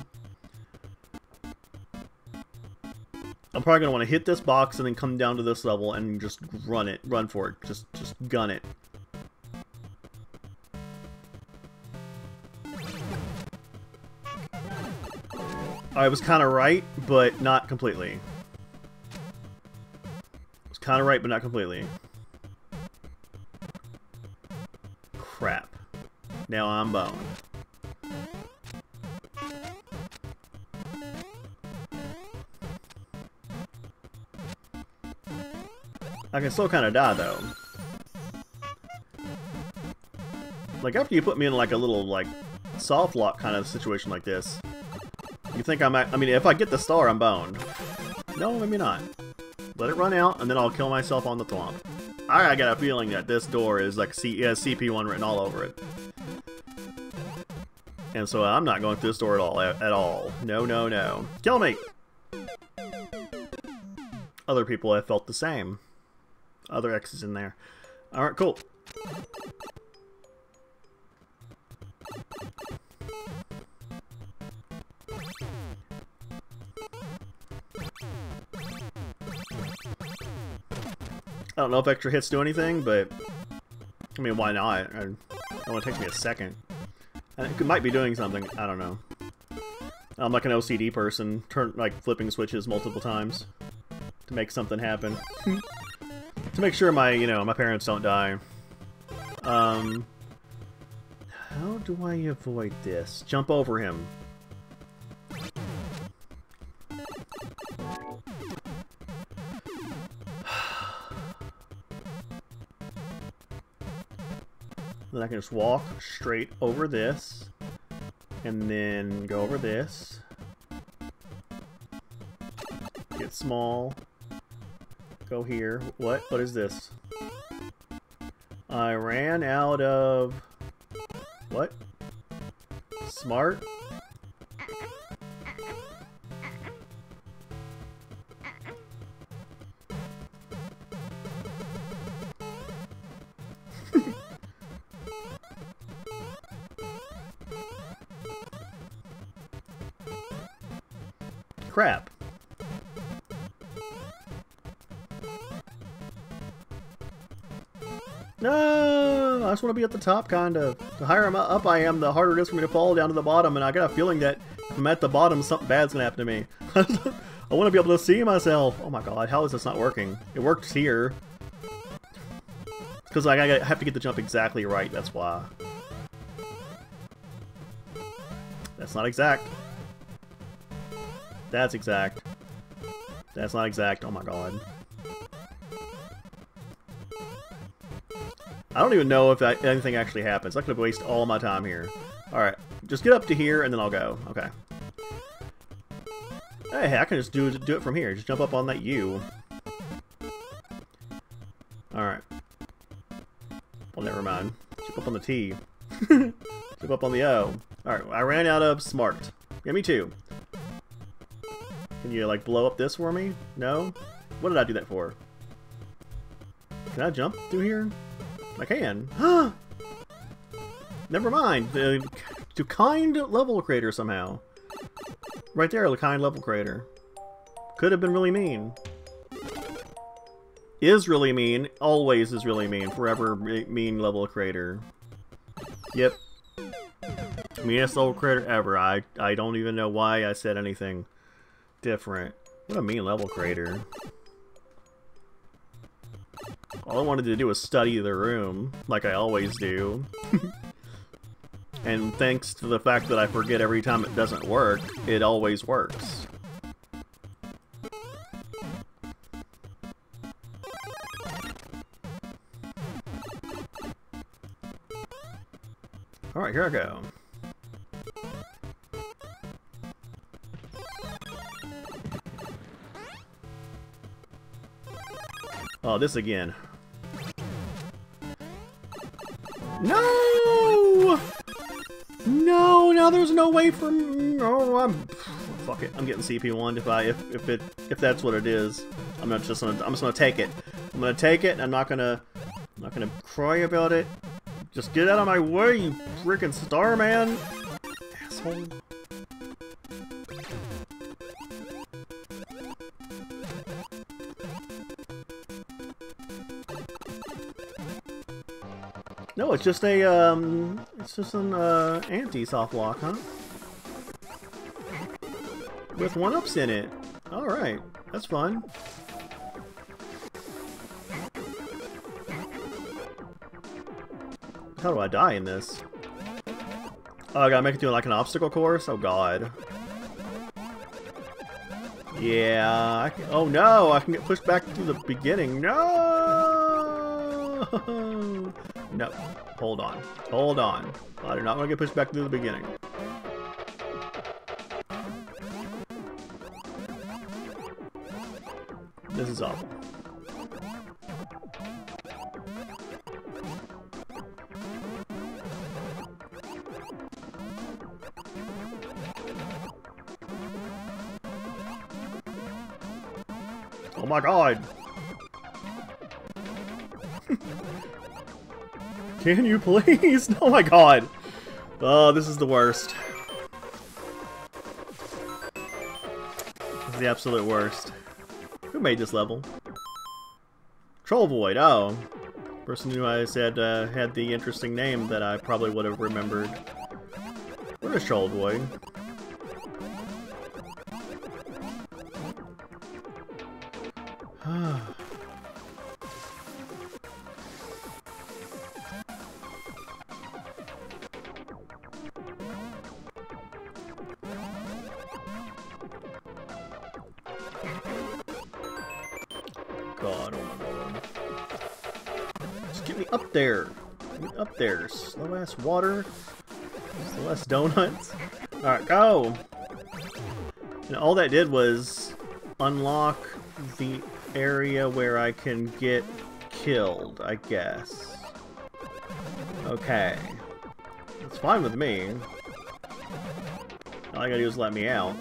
I'm probably gonna want to hit this box and then come down to this level and just run it, run for it, just just gun it. I was kind of right, but not completely. I was kind of right, but not completely. Crap. Now I'm boned. I can still kind of die, though. Like, after you put me in, like, a little, like, soft lock kind of situation like this, you think I'm... I mean, if I get the star, I'm boned. No, maybe not. Let it run out, and then I'll kill myself on the thwomp. I got a feeling that this door is, like, C has C P one written all over it. And so I'm not going through this door at all. At, at all. No, no, no. Kill me! Other people have felt the same. Other X's in there. Alright, cool. I don't know if extra hits do anything, but I mean, why not? It only takes me a second. I think it might be doing something. I don't know. I'm like an O C D person, turn like flipping switches multiple times to make something happen. To make sure my, you know, my parents don't die. Um, how do I avoid this? Jump over him. Then I can just walk straight over this, and then go over this. Get small. Go here. What? What is this? I ran out of... What? Smart? Crap. No, I just want to be at the top, kind of. The higher I'm up I am, the harder it is for me to fall down to the bottom, and I got a feeling that if I'm at the bottom, something bad's going to happen to me. I want to be able to see myself. Oh my god, how is this not working? It works here. Because I have to get the jump exactly right, that's why. That's not exact. That's exact. That's not exact. Oh my god. I don't even know if that, anything actually happens. I could waste all my time here. Alright, just get up to here and then I'll go. Okay. Hey, I can just do, do it from here. Just jump up on that U. Alright. Well, never mind. Jump up on the T. Jump up on the O. Alright, I ran out of smart. Yeah, me too. Can you, like, blow up this for me? No? What did I do that for? Can I jump through here? I can. Huh? Never mind. The, to kind level creator somehow. Right there, the kind level creator. Could have been really mean. Is really mean. Always is really mean. Forever mean level creator. Yep. Meanest level creator ever. I, I don't even know why I said anything different. What a mean level creator. All I wanted to do was study the room, like I always do. And thanks to the fact that I forget every time it doesn't work, it always works. Alright, here I go. Oh, this again. No! No, now there's no way for me. Oh, I'm fuck it. I'm getting C P one if I if if it if that's what it is. I'm not just gonna I'm just gonna take it. I'm gonna take it and I'm not gonna I'm not gonna cry about it. Just get out of my way, you freaking star man. Asshole. No, it's just a, um, it's just an, uh, anti-soft lock, huh? With one-ups in it. Alright, that's fun. How do I die in this? Oh, I gotta make it through like an obstacle course? Oh god. Yeah, I can, oh no, I can get pushed back to the beginning. No! No, hold on, hold on. I do not want to get pushed back to the beginning. This is awful. Oh my god! Can you please? Oh my god! Oh, this is the worst. This is the absolute worst. Who made this level? Troll Void, oh. Person who I said uh, had the interesting name that I probably would have remembered. Where is Troll Void? God, oh my god. Just get me up there. Get me up there. Slow ass water. Slow ass donuts. Alright, go! And all that did was unlock the area where I can get killed, I guess. Okay. It's fine with me. All I gotta do is let me out.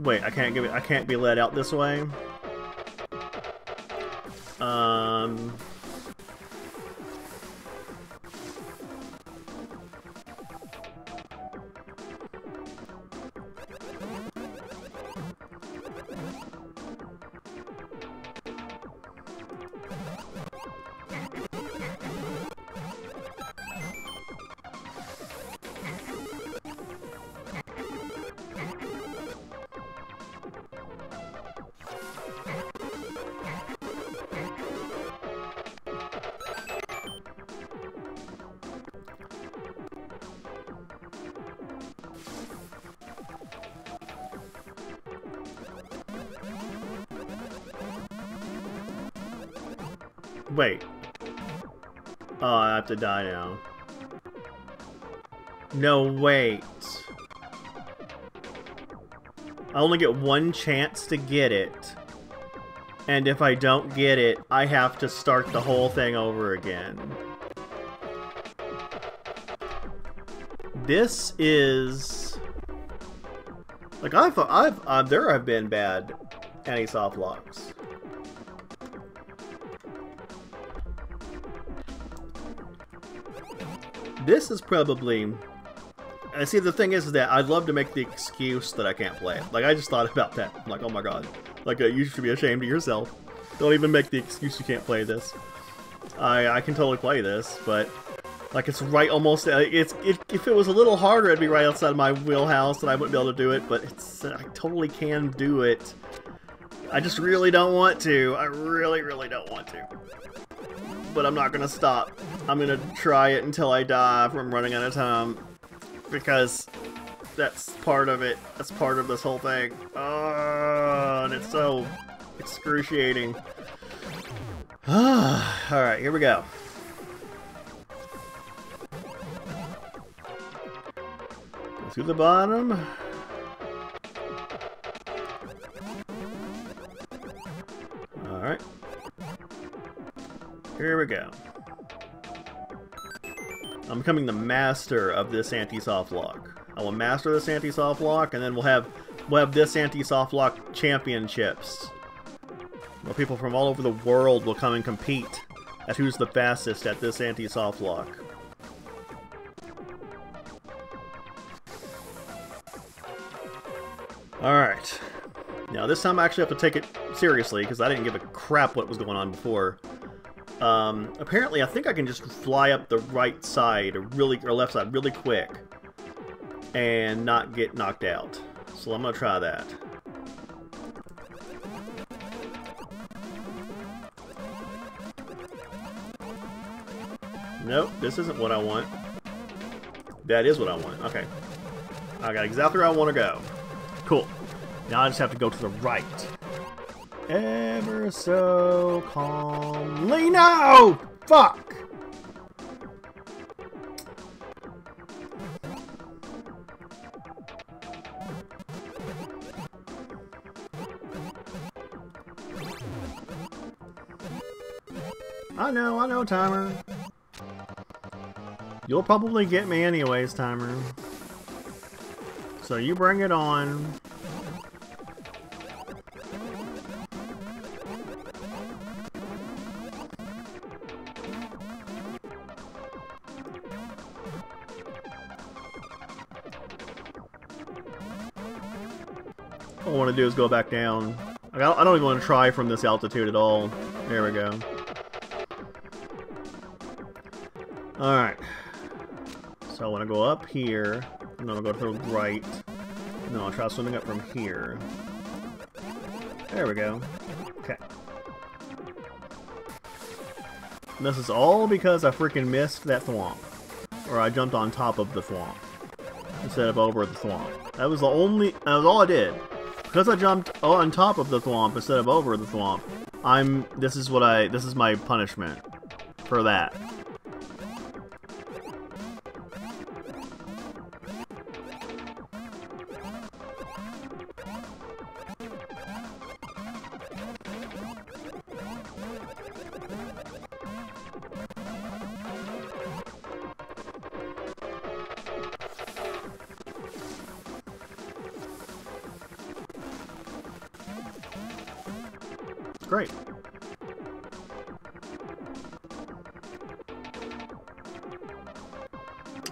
Wait, I can't give it. I can't be let out this way. Um. Wait. Oh, I have to die now. No, wait. I only get one chance to get it. And if I don't get it, I have to start the whole thing over again. This is... Like, I've... I've uh, there have been bad anti-soft locks. This is probably... I see, the thing is that I'd love to make the excuse that I can't play it. Like, I just thought about that. I'm like, oh my god. Like, uh, you should be ashamed of yourself. Don't even make the excuse you can't play this. I I can totally play this, but... Like, it's right almost... It's it, if it was a little harder, it'd be right outside of my wheelhouse, and I wouldn't be able to do it, but it's, I totally can do it. I just really don't want to. I really, really don't want to. But I'm not gonna stop. I'm gonna try it until I die from running out of time, because that's part of it. That's part of this whole thing. Oh, and it's so excruciating. All right, here we go. Go through the bottom. All right. Here we go. I'm becoming the master of this anti-soft lock. I will master this anti-soft lock, and then we'll have we'll have this anti-soft lock championships, where people from all over the world will come and compete at who's the fastest at this anti-soft lock. All right. Now this time I actually have to take it seriously, because I didn't give a crap what was going on before. Um, apparently, I think I can just fly up the right side, or really, or left side, really quick, and not get knocked out. So I'm gonna try that. Nope, this isn't what I want. That is what I want. Okay. I got exactly where I want to go. Cool. Now I just have to go to the right. Ever so calmly. No! Fuck! I know, I know, timer. You'll probably get me anyways, timer. So you bring it on. All I want to do is go back down. I don't even want to try from this altitude at all. There we go. Alright. So I want to go up here, and then I'll go to the right, and then I'll try swimming up from here. There we go. Okay. And this is all because I freaking missed that thwomp. Or I jumped on top of the thwomp. Instead of over the thwomp. That was the only, that was all I did. Because I jumped on top of the thwomp instead of over the thwomp, I'm, this is what I, this is my punishment for that. Great.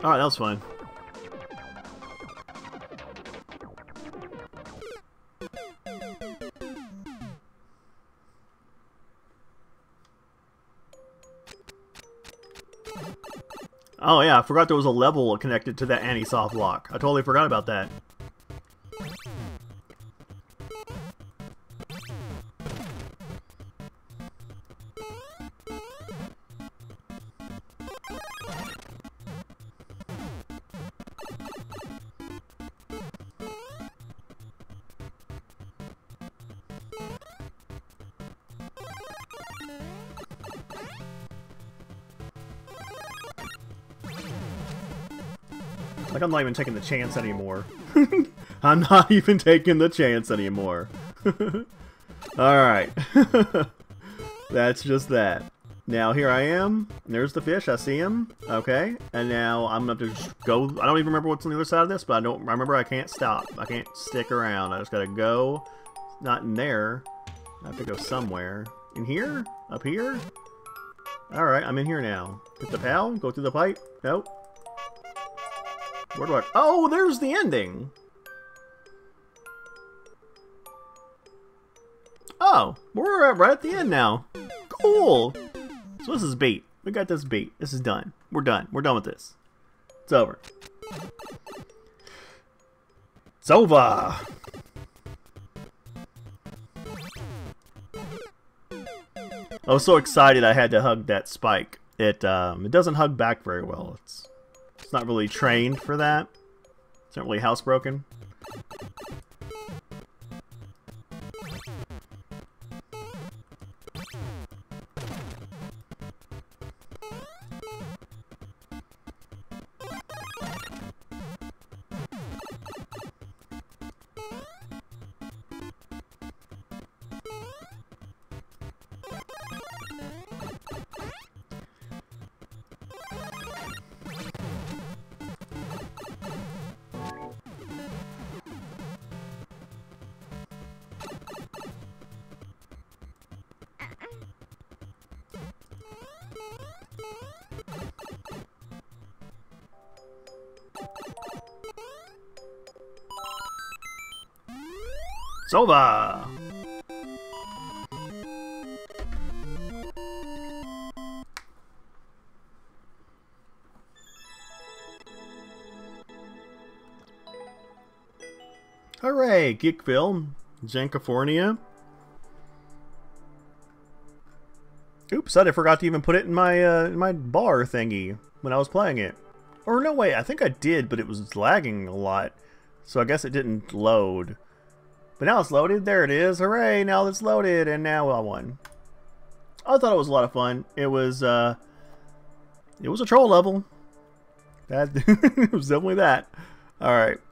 Alright, that was fun. Oh yeah, I forgot there was a level connected to that anti-soft lock. I totally forgot about that. Like, I'm not even taking the chance anymore. I'm not even taking the chance anymore. Alright. That's just that. Now, here I am. There's the fish. I see him. Okay. And now I'm going to have to just go. I don't even remember what's on the other side of this, but I don't I remember I can't stop. I can't stick around. I just got to go. Not in there. I have to go somewhere. In here? Up here? Alright. I'm in here now. Hit the pal. Go through the pipe. Nope. Where do I... Oh, there's the ending! Oh, we're right at the end now. Cool! So this is beat. We got this beat. This is done. We're done. We're done with this. It's over. It's over! I was so excited I had to hug that spike. It, um, it doesn't hug back very well. It's... It's not really trained for that. It's not really housebroken. It's over! Hooray! Geeksville Jankafornia. Oops, I forgot to even put it in my uh, in my bar thingy when I was playing it. Or no, wait, I think I did, but it was lagging a lot, so I guess it didn't load. But now it's loaded. There it is. Hooray, now it's loaded, and now I won. I thought it was a lot of fun. It was, uh, it was a troll level. That, it was definitely that. All right.